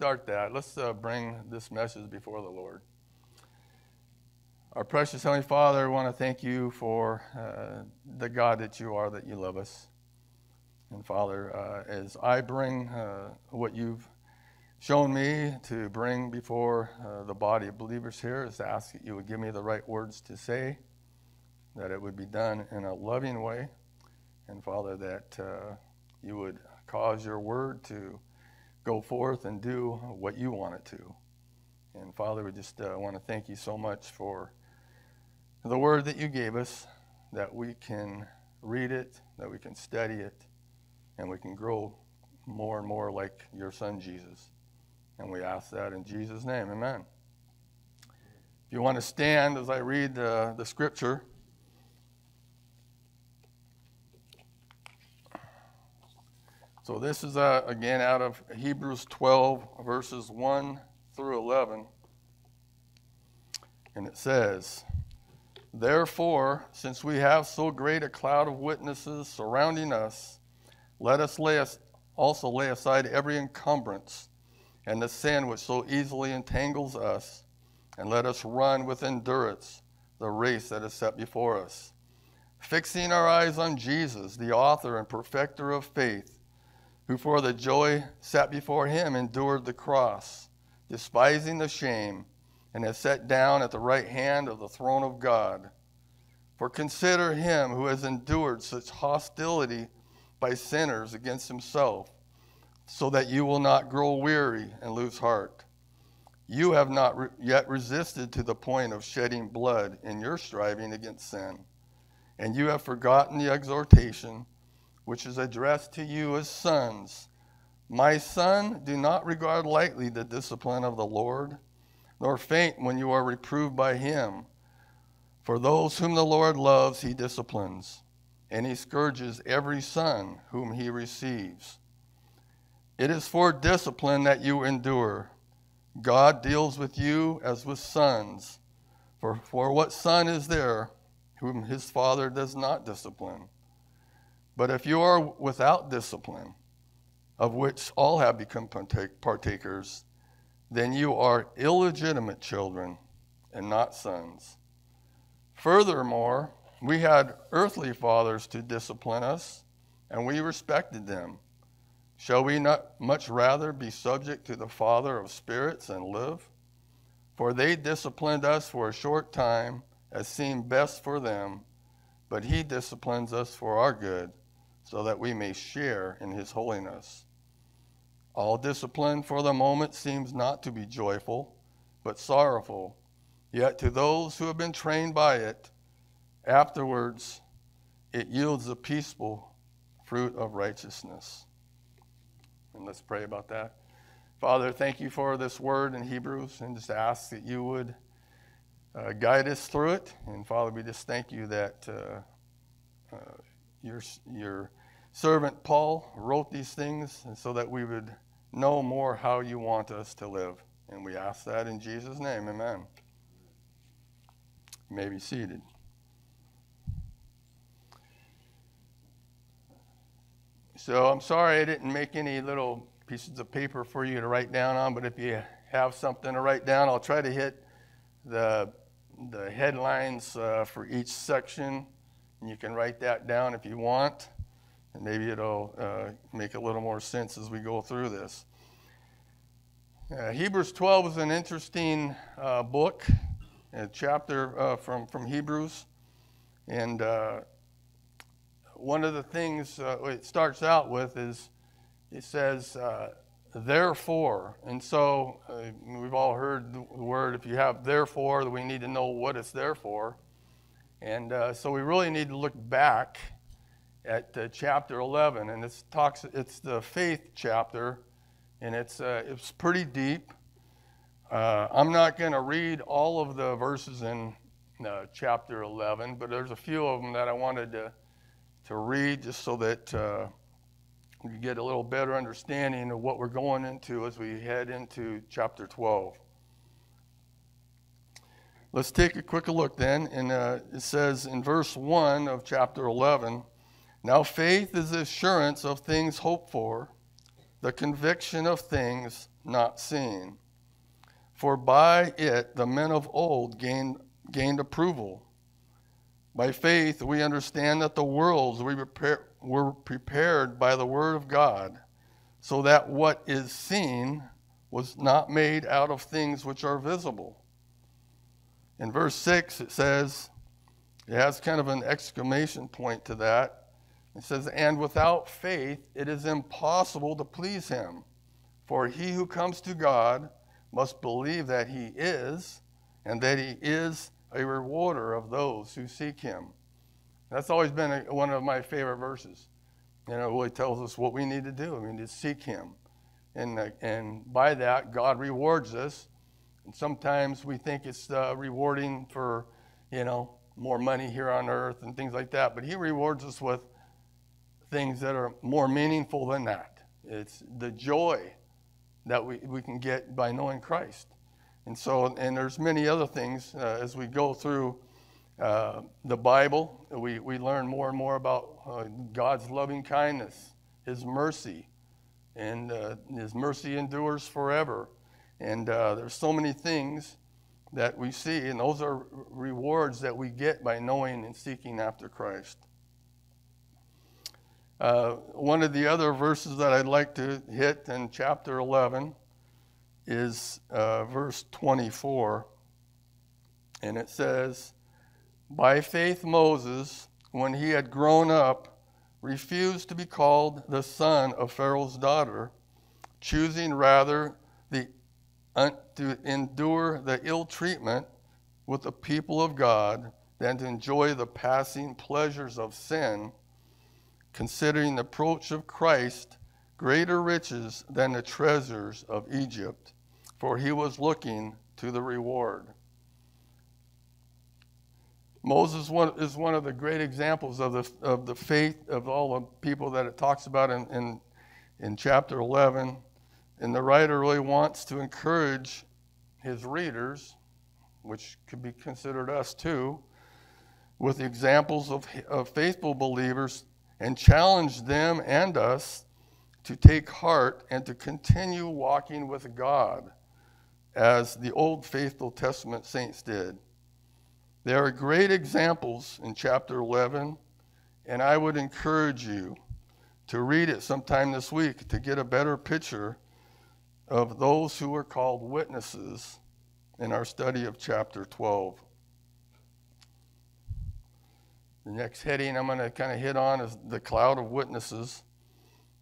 start that, let's bring this message before the Lord. Our precious Heavenly Father, I want to thank you for the God that you are, that you love us. And Father, as I bring what you've shown me to bring before the body of believers here, is to ask that you would give me the right words to say, that it would be done in a loving way. And Father, that you would cause your word to go forth and do what you want it to. And Father, we just want to thank you so much for the word that you gave us, that we can read it, that we can study it, and we can grow more and more like your son, Jesus. And we ask that in Jesus' name, amen. If you want to stand as I read the scripture, so this is, again, out of Hebrews 12, verses 1 through 11. And it says, "Therefore, since we have so great a cloud of witnesses surrounding us, let us also lay aside every encumbrance and the sin which so easily entangles us, and let us run with endurance the race that is set before us, fixing our eyes on Jesus, the author and perfecter of faith, who for the joy set before him endured the cross, despising the shame, and is set down at the right hand of the throne of God. For consider him who has endured such hostility by sinners against himself, so that you will not grow weary and lose heart. You have not yet resisted to the point of shedding blood in your striving against sin, and you have forgotten the exhortation which is addressed to you as sons. My son, do not regard lightly the discipline of the Lord, nor faint when you are reproved by him. For those whom the Lord loves, he disciplines, and he scourges every son whom he receives. It is for discipline that you endure. God deals with you as with sons. For what son is there whom his father does not discipline? But if you are without discipline, of which all have become partakers, then you are illegitimate children and not sons. Furthermore, we had earthly fathers to discipline us, and we respected them. Shall we not much rather be subject to the Father of spirits and live? For they disciplined us for a short time, as seemed best for them, but he disciplines us for our good, so that we may share in his holiness. All discipline for the moment seems not to be joyful, but sorrowful. Yet to those who have been trained by it, afterwards it yields the peaceful fruit of righteousness." And let's pray about that. Father, thank you for this word in Hebrews, and just ask that you would guide us through it. And Father, we just thank you that your servant Paul wrote these things so that we would know more how you want us to live. And we ask that in Jesus' name, amen. You may be seated. So I'm sorry I didn't make any little pieces of paper for you to write down on, but if you have something to write down, I'll try to hit the headlines for each section, and you can write that down if you want, and maybe it'll make a little more sense as we go through this. Hebrews 12 is an interesting book, a chapter from Hebrews, and one of the things it starts out with is it says, therefore. And so we've all heard the word, if you have therefore, we need to know what it's there for. And so we really need to look back at chapter 11, and it's the faith chapter, and it's pretty deep. I'm not going to read all of the verses in chapter 11, but there's a few of them that I wanted to read just so that we get a little better understanding of what we're going into as we head into chapter 12. Let's take a quick look then, and it says in verse 1 of chapter 11, "Now faith is the assurance of things hoped for, the conviction of things not seen. For by it the men of old gained approval. By faith we understand that the worlds were prepared by the word of God, so that what is seen was not made out of things which are visible. In verse 6 it says, it has kind of an exclamation point to that. It says, and without faith it is impossible to please him. For he who comes to God must believe that he is, and that he is a rewarder of those who seek him. That's always been one of my favorite verses. You know, it really tells us what we need to do. I mean, to seek him. And by that, God rewards us. And sometimes we think it's rewarding for, you know, more money here on earth and things like that. But he rewards us with things that are more meaningful than that. It's the joy that we can get by knowing Christ. And so, and there's many other things as we go through the Bible. We learn more and more about God's loving kindness, his mercy, and his mercy endures forever. And there's so many things that we see, and those are rewards that we get by knowing and seeking after Christ. One of the other verses that I'd like to hit in chapter 11 is verse 24, and it says, by faith Moses, when he had grown up, refused to be called the son of Pharaoh's daughter, choosing rather to endure the ill treatment with the people of God than to enjoy the passing pleasures of sin, considering the approach of Christ greater riches than the treasures of Egypt, for he was looking to the reward. Moses is one of the great examples of the faith of all the people that it talks about in chapter 11. And the writer really wants to encourage his readers, which could be considered us too, with examples of faithful believers, and challenge them and us to take heart and to continue walking with God as the Old Faithful Testament saints did. There are great examples in chapter 11, and I would encourage you to read it sometime this week to get a better picture of those who are called witnesses in our study of chapter 12. The next heading I'm going to kind of hit on is the cloud of witnesses.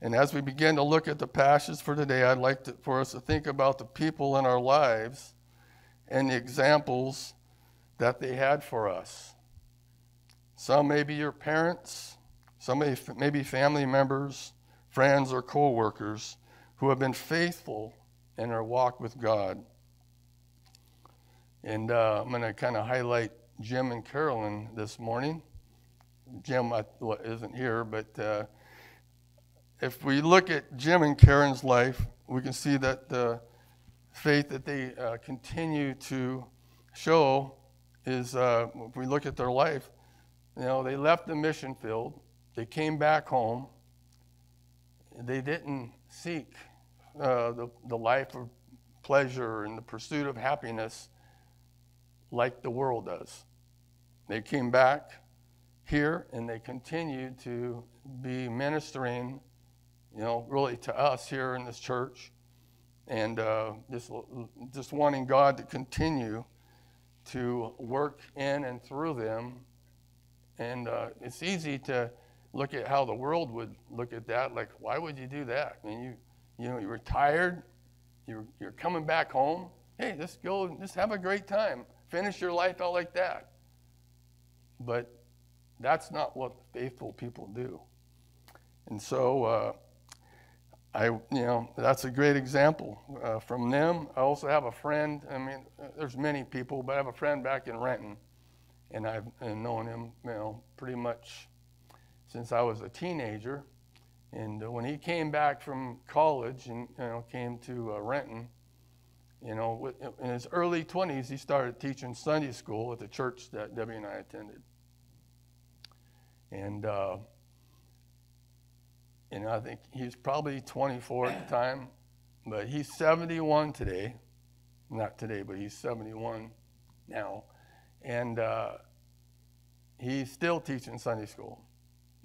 And as we begin to look at the passage for today, I'd like for us to think about the people in our lives and the examples that they had for us. Some may be your parents, some may be family members, friends, or co-workers who have been faithful in their walk with God. And I'm going to kind of highlight Jim and Carolyn this morning. Jim isn't here, but if we look at Jim and Karen's life, we can see that the faith that they continue to show is, if we look at their life, you know, they left the mission field, they came back home, they didn't seek the life of pleasure and the pursuit of happiness like the world does. They came back here, and they continue to be ministering, you know, really to us here in this church, and just wanting God to continue to work in and through them. And it's easy to look at how the world would look at that, like, why would you do that? I mean, you know, you were tired, you're coming back home. Hey, just go, just have a great time. Finish your life out like that. But that's not what faithful people do. And so, you know, that's a great example from them. I also have a friend. I mean, there's many people, but I have a friend back in Renton, and I've known him, you know, pretty much since I was a teenager. And when he came back from college and, you know, came to Renton, you know, in his early 20s, he started teaching Sunday school at the church that Debbie and I attended. And I think he was probably 24 at the time But he's 71 today. Not today, but he's 71 now. And he's still teaching Sunday school.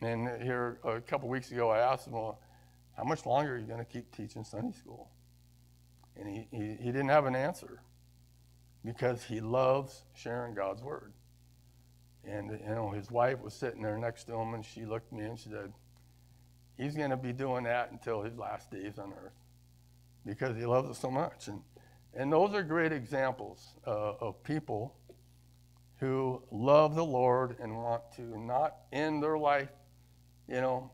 And here a couple weeks ago, I asked him, well, how much longer are you going to keep teaching Sunday school? And he didn't have an answer, because he loves sharing God's word. And you know, his wife was sitting there next to him, and she looked at me and she said, he's going to be doing that until his last days on earth, because he loves it so much. And those are great examples of people who love the Lord and want to not end their life, you know,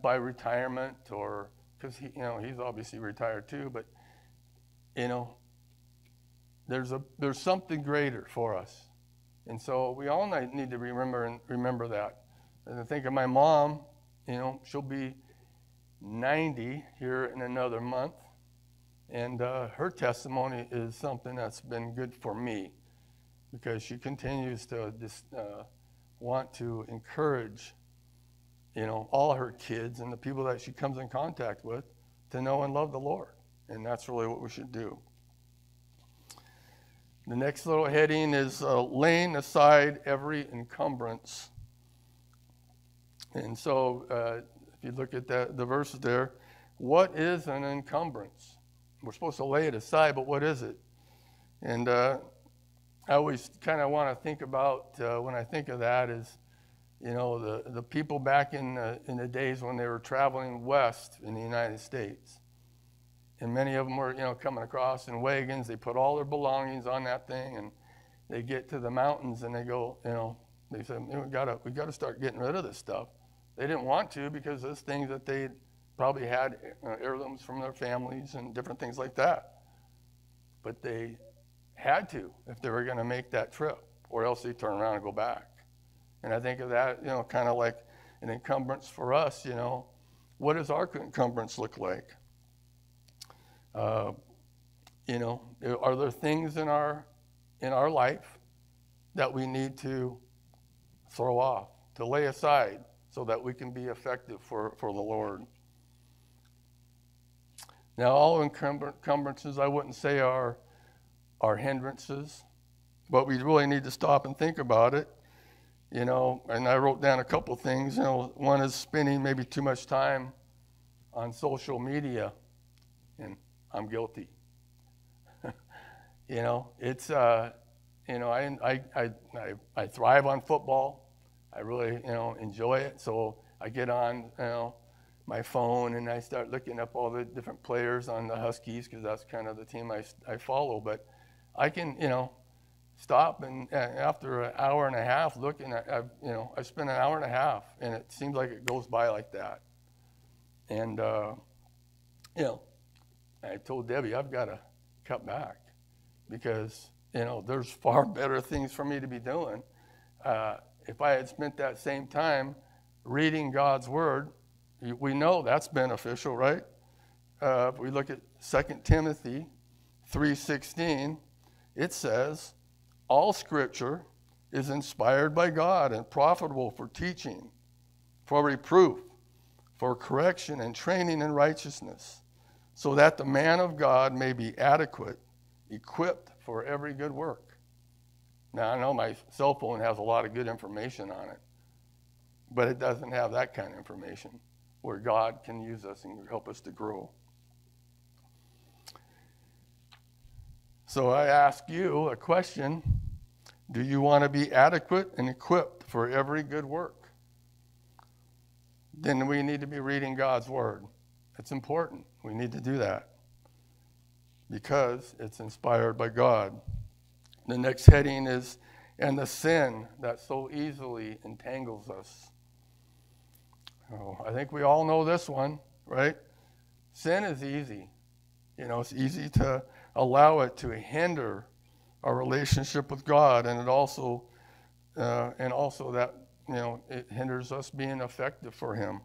by retirement, or because he, you know, he's obviously retired too. But you know, there's something greater for us, and so we all need to remember that. And I think of my mom. You know, she'll be 90 here in another month, and her testimony is something that's been good for me, because she continues to just want to encourage, you know, all her kids and the people that she comes in contact with to know and love the Lord. And that's really what we should do. The next little heading is laying aside every encumbrance. And so if you look at the verses there, what is an encumbrance? We're supposed to lay it aside, but what is it? And I always kind of want to think about, when I think of that, is, you know, the people back in the days when they were traveling west in the United States. And many of them were, you know, coming across in wagons. They put all their belongings on that thing, and they get to the mountains, and they go, you know, they said, we got to start getting rid of this stuff. They didn't want to, because those things that they probably had, you know, heirlooms from their families and different things like that. But they had to, if they were going to make that trip, or else they turn around and go back. And I think of that, you know, kind of like an encumbrance for us. You know, what does our encumbrance look like? You know, are there things in our life that we need to throw off, to lay aside, so that we can be effective for the Lord? Now, all encumbrances, I wouldn't say are hindrances, but we really need to stop and think about it. You know, and I wrote down a couple things. You know, one is spending maybe too much time on social media, and I'm guilty. You know, it's you know, I thrive on football. I really, you know, enjoy it. So I get on, you know, my phone, and I start looking up all the different players on the Huskies, because that's kind of the team I follow. But I can, you know, stop, and after an hour and a half looking at, you know, I spent an hour and a half, and it seems like it goes by like that. And you know, I told Debbie, I've got to cut back, because, you know, there's far better things for me to be doing. If I had spent that same time reading God's word, we know that's beneficial, right? If we look at 2 Timothy 3:16, it says, all scripture is inspired by God and profitable for teaching, for reproof, for correction, and training in righteousness, so that the man of God may be adequate, equipped for every good work. Now, I know my cell phone has a lot of good information on it, but it doesn't have that kind of information where God can use us and help us to grow. So I ask you a question. Do you want to be adequate and equipped for every good work? Then we need to be reading God's word. It's important. We need to do that, because it's inspired by God. The next heading is, and the sin that so easily entangles us. Oh, I think we all know this one, right? Sin is easy. You know, it's easy to allow it to hinder our relationship with God, and it also, that, you know, it hinders us being effective for Him.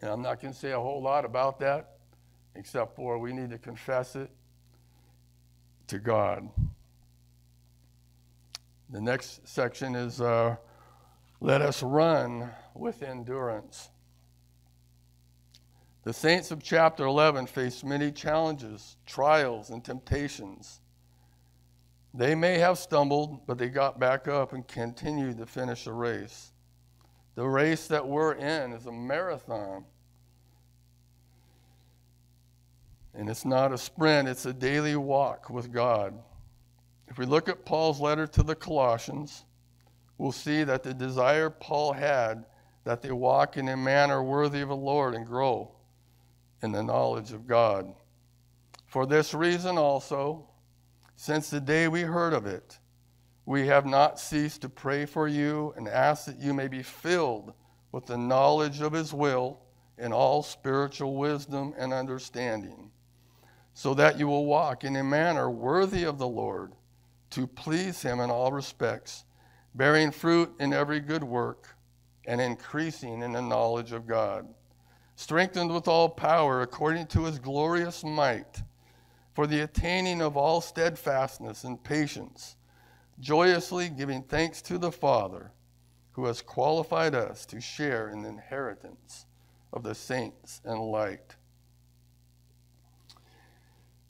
And I'm not going to say a whole lot about that, except for we need to confess it to God. The next section is, let us run with endurance. The saints of chapter 11 faced many challenges, trials, and temptations. They may have stumbled, but they got back up and continued to finish the race. The race that we're in is a marathon. And it's not a sprint, it's a daily walk with God. If we look at Paul's letter to the Colossians, we'll see that the desire Paul had that they walk in a manner worthy of the Lord and grow in the knowledge of God. For this reason also, since the day we heard of it, we have not ceased to pray for you and ask that you may be filled with the knowledge of his will in all spiritual wisdom and understanding, so that you will walk in a manner worthy of the Lord, to please him in all respects, bearing fruit in every good work and increasing in the knowledge of God, strengthened with all power according to his glorious might, for the attaining of all steadfastness and patience, joyously giving thanks to the Father, who has qualified us to share in the inheritance of the saints in light.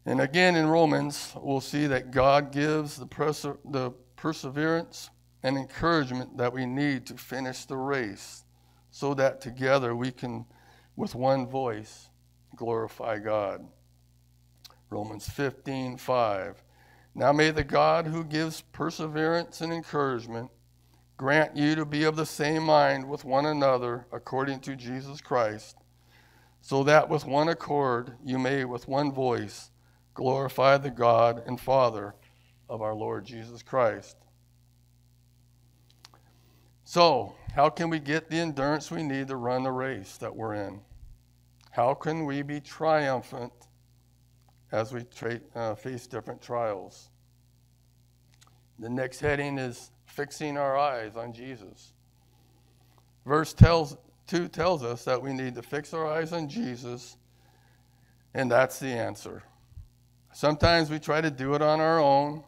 And again in Romans, we'll see that God gives the perseverance and encouragement that we need to finish the race, so that together we can, with one voice, glorify God. Romans 15:5. Now may the God who gives perseverance and encouragement grant you to be of the same mind with one another according to Jesus Christ, so that with one accord you may with one voice glorify the God and Father of our Lord Jesus Christ. So, how can we get the endurance we need to run the race that we're in? How can we be triumphant as we face different trials? The next heading is fixing our eyes on Jesus. Verse 2 tells us that we need to fix our eyes on Jesus, and that's the answer. Sometimes we try to do it on our own,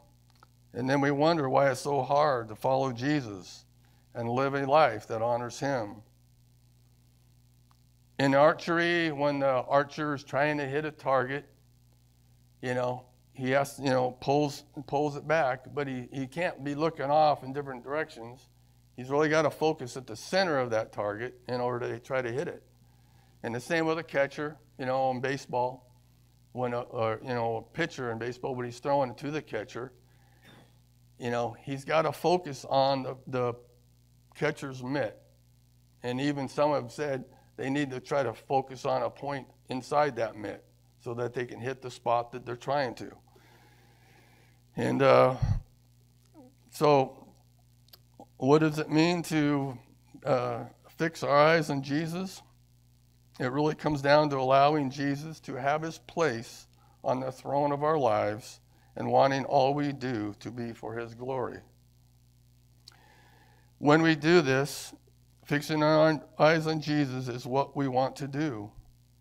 and then we wonder why it's so hard to follow Jesus and live a life that honors him. In archery, when the archer is trying to hit a target, he has to, pulls it back, but he can't be looking off in different directions. He's really got to focus at the center of that target in order to try to hit it. And the same with a catcher, in baseball, when a pitcher in baseball, when he's throwing it to the catcher, he's got to focus on the catcher's mitt. And even some have said they need to try to focus on a point inside that mitt so that they can hit the spot that they're trying to. And so what does it mean to fix our eyes on Jesus? It really comes down to allowing Jesus to have his place on the throne of our lives and wanting all we do to be for his glory. When we do this, fixing our eyes on Jesus is what we want to do,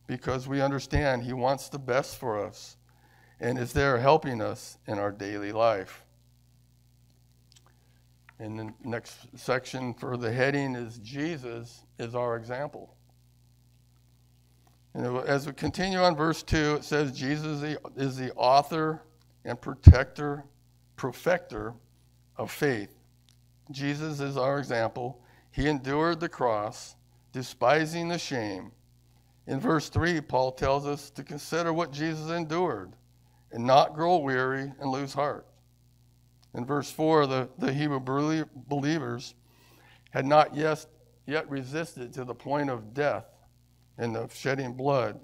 because we understand he wants the best for us and is there helping us in our daily life. And the next section for the heading is Jesus is our example. And as we continue on verse 2, it says Jesus is the author and perfecter of faith. Jesus is our example. He endured the cross, despising the shame. In verse 3, Paul tells us to consider what Jesus endured and not grow weary and lose heart. In verse 4, the Hebrew believers had not yet resisted to the point of death and of shedding blood.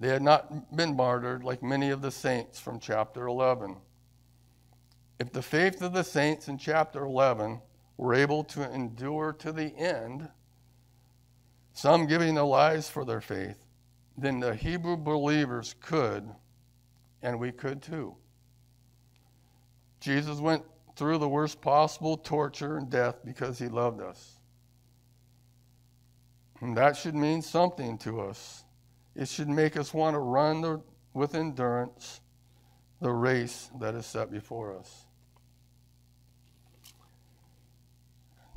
They had not been martyred like many of the saints from chapter 11. If the faith of the saints in chapter 11 were able to endure to the end, some giving their lives for their faith, then the Hebrew believers could, and we could too. Jesus went through the worst possible torture and death because he loved us. And that should mean something to us. It should make us want to run with endurance the race that is set before us.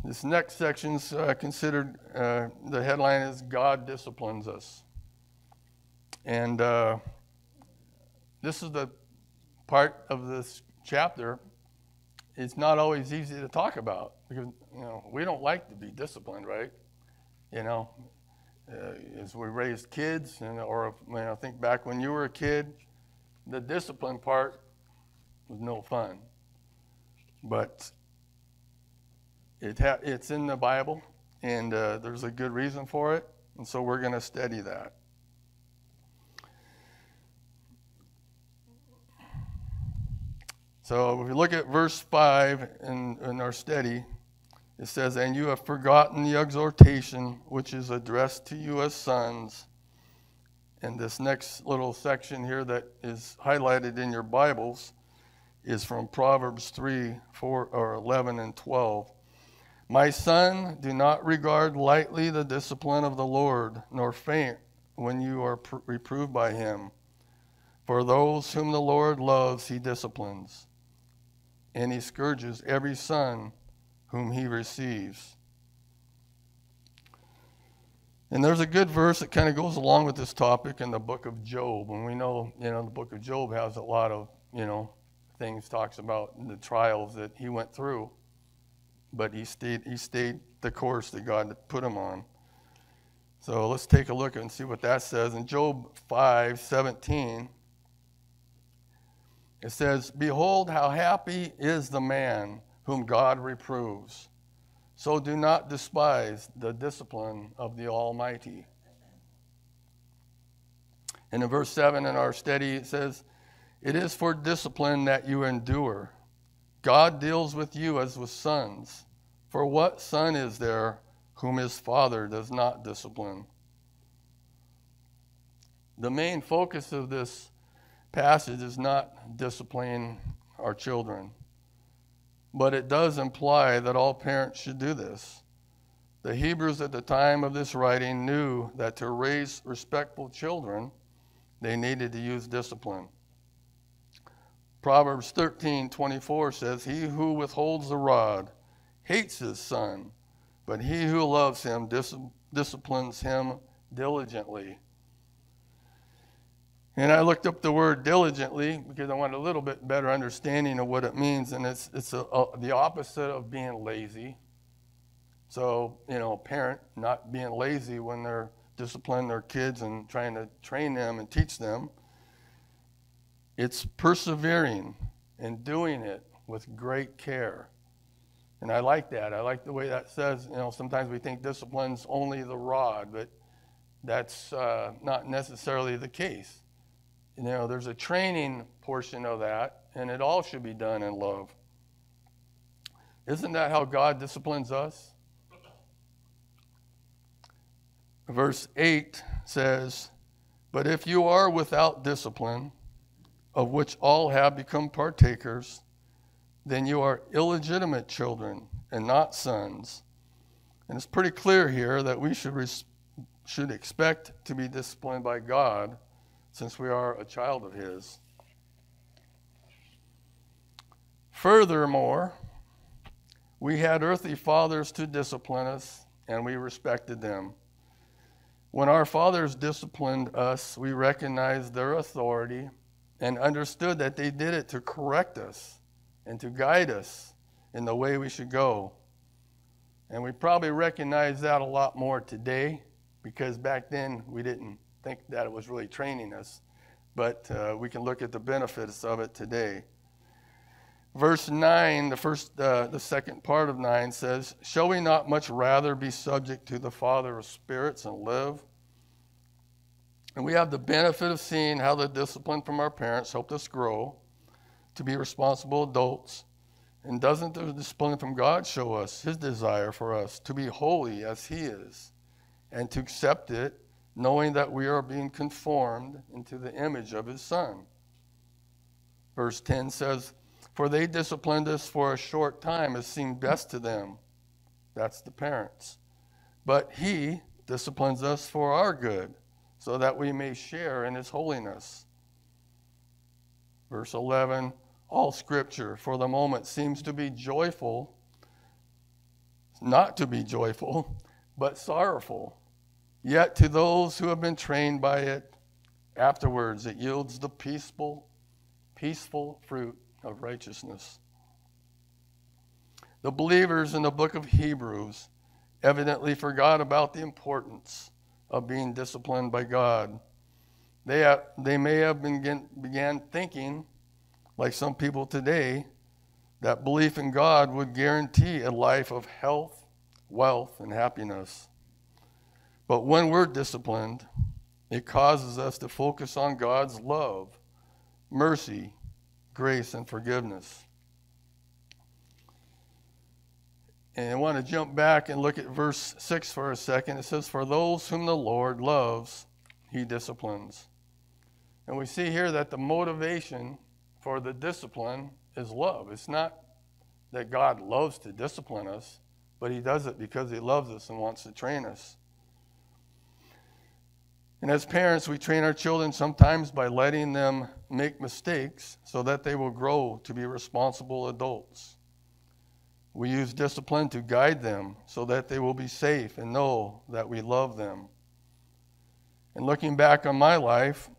This next section's considered, the headline is God Disciplines Us. And this is the part of this chapter. It's not always easy to talk about because, you know, we don't like to be disciplined, right? You know, as we raised kids, and or you know, think back when you were a kid, the discipline part was no fun. But it's in the Bible, and there's a good reason for it, and so we're going to study that. So if we look at verse 5 in our study, it says, "And you have forgotten the exhortation which is addressed to you as sons." And this next little section here that is highlighted in your Bibles is from Proverbs 3:11 and 12. "My son, do not regard lightly the discipline of the Lord, nor faint when you are reproved by him. For those whom the Lord loves, he disciplines, and he scourges every son whom he receives." And there's a good verse that kind of goes along with this topic in the book of Job. And we know, you know, the book of Job has a lot of, you know, things, talks about the trials that he went through. But he stayed the course that God put him on. So let's take a look and see what that says. In Job 5:17, it says, "Behold, how happy is the man whom God reproves. So do not despise the discipline of the Almighty." And in verse 7 in our study, it says, "It is for discipline that you endure. God deals with you as with sons. For what son is there whom his father does not discipline?" The main focus of this passage is not disciplining our children, but it does imply that all parents should do this. The Hebrews at the time of this writing knew that to raise respectful children, they needed to use discipline. Proverbs 13:24 says, "He who withholds the rod hates his son, but he who loves him disciplines him diligently." And I looked up the word diligently because I wanted a little bit better understanding of what it means, and it's the opposite of being lazy. So, you know, a parent not being lazy when they're disciplining their kids and trying to train them and teach them. It's persevering and doing it with great care. And I like that. I like the way that says, you know, sometimes we think discipline's only the rod, but that's not necessarily the case. You know, there's a training portion of that, and it all should be done in love. Isn't that how God disciplines us? Verse 8 says, "But if you are without discipline, of which all have become partakers, then you are illegitimate children and not sons." And it's pretty clear here that we should expect to be disciplined by God since we are a child of his. Furthermore, we had earthly fathers to discipline us, and we respected them. When our fathers disciplined us, we recognized their authority and understood that they did it to correct us and to guide us in the way we should go. And we probably recognize that a lot more today, because back then we didn't think that it was really training us, but we can look at the benefits of it today. Verse 9, the second part of 9 says, "Shall we not much rather be subject to the Father of spirits and live?" And we have the benefit of seeing how the discipline from our parents helped us grow to be responsible adults. And doesn't the discipline from God show us his desire for us to be holy as he is, and to accept it, knowing that we are being conformed into the image of his son? Verse 10 says, "For they disciplined us for a short time as seemed best to them." That's the parents. "But he disciplines us for our good, so that we may share in his holiness." Verse 11, "All scripture for the moment seems to be joyful, not to be joyful, but sorrowful. Yet to those who have been trained by it, afterwards it yields the peaceful fruit of righteousness. The believers in the book of Hebrews evidently forgot about the importance of being disciplined by God. They may have began thinking, like some people today, that belief in God would guarantee a life of health, wealth, and happiness. But when we're disciplined, it causes us to focus on God's love, mercy, grace, and forgiveness. And I want to jump back and look at verse 6 for a second. It says, "For those whom the Lord loves, he disciplines." And we see here that the motivation for the discipline is love. It's not that God loves to discipline us, but he does it because he loves us and wants to train us. And as parents, we train our children sometimes by letting them make mistakes so that they will grow to be responsible adults. We use discipline to guide them so that they will be safe and know that we love them. And looking back on my life,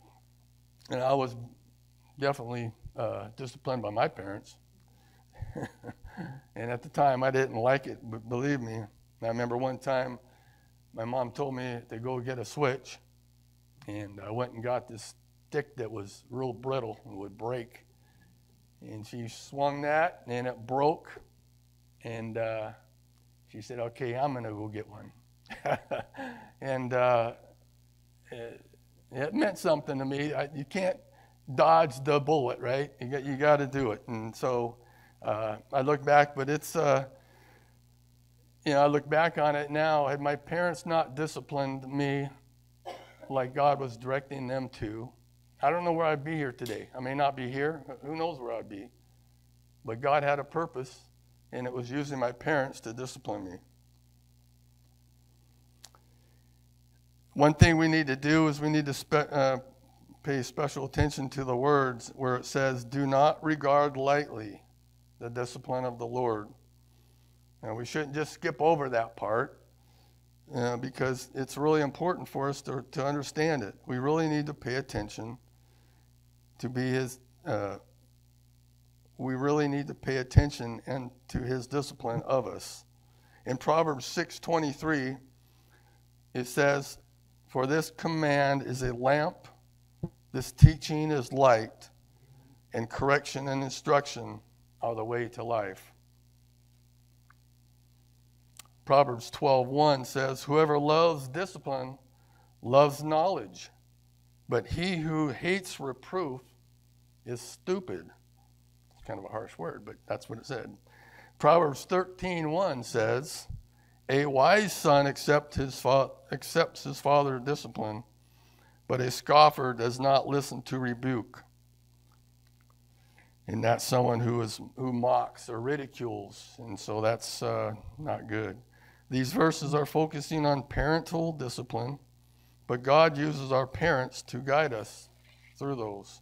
and I was definitely disciplined by my parents. And at the time, I didn't like it, but believe me. I remember one time my mom told me to go get a switch, and I went and got this stick that was real brittle and would break. And she swung that, and it broke. And she said, "Okay, I'm going to go get one." And it meant something to me. You can't dodge the bullet, right? You got to do it. And so I look back, but it's, I look back on it now. Had my parents not disciplined me like God was directing them to, I don't know where I'd be here today. I may not be here. Who knows where I'd be? But God had a purpose. And it was using my parents to discipline me. One thing we need to do is we need to pay special attention to the words where it says, "Do not regard lightly the discipline of the Lord." Now, we shouldn't just skip over that part because it's really important for us to understand it. We really need to pay attention to be his We really need to pay attention and to his discipline of us. In Proverbs 6:23, it says, "For this command is a lamp, this teaching is light, and correction and instruction are the way to life." Proverbs 12:1 says, "Whoever loves discipline loves knowledge, but he who hates reproof is stupid." Kind of a harsh word, but that's what it said. Proverbs 13:1 says, "A wise son accepts his father's discipline, but a scoffer does not listen to rebuke." And that's someone who mocks or ridicules, and so that's not good. These verses are focusing on parental discipline, but God uses our parents to guide us through those.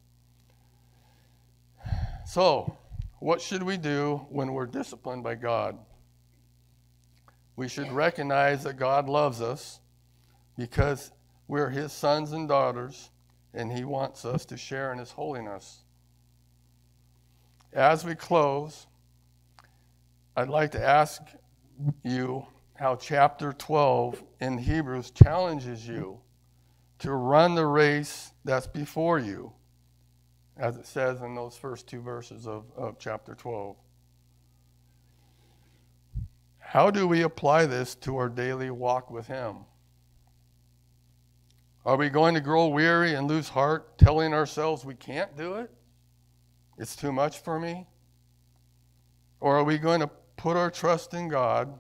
So, what should we do when we're disciplined by God? We should recognize that God loves us because we're his sons and daughters, and he wants us to share in his holiness. As we close, I'd like to ask you how chapter 12 in Hebrews challenges you to run the race that's before you, as it says in those first two verses of chapter 12. How do we apply this to our daily walk with him? Are we going to grow weary and lose heart, telling ourselves we can't do it? It's too much for me? Or are we going to put our trust in God,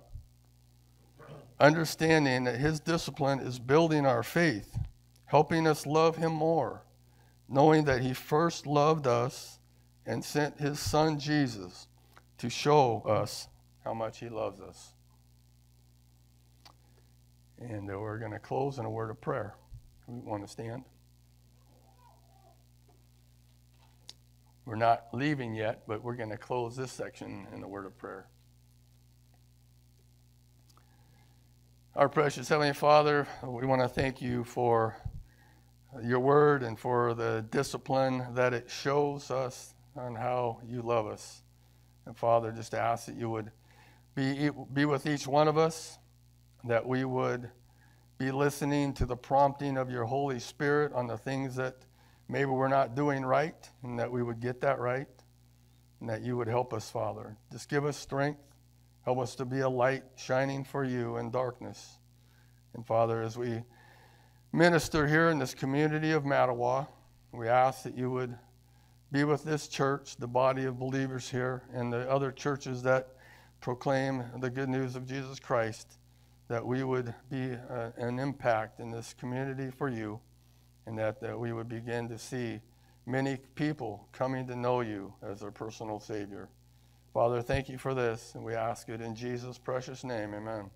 understanding that his discipline is building our faith, helping us love him more, knowing that he first loved us and sent his son Jesus to show us how much he loves us? And we're going to close in a word of prayer. We want to stand. We're not leaving yet, but we're going to close this section in a word of prayer. Our precious Heavenly Father, we want to thank you for your word and for the discipline that it shows us on how you love us. And Father, just ask that you would be with each one of us, that we would be listening to the prompting of your Holy Spirit on the things that maybe we're not doing right, and that we would get that right, and that you would help us, Father. Just give us strength. Help us to be a light shining for you in darkness. And Father, as we minister here in this community of Mattawa, we ask that you would be with this church, the body of believers here, and the other churches that proclaim the good news of Jesus Christ, that we would be an impact in this community for you, and that we would begin to see many people coming to know you as their personal Savior. Father, thank you for this, and we ask it in Jesus' precious name. Amen.